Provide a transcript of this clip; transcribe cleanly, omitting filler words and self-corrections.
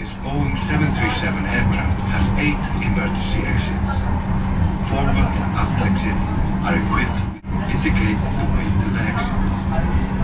This Boeing 737 aircraft has 8 emergency exits. Forward and aft exits are equipped with indicators the way to the exits.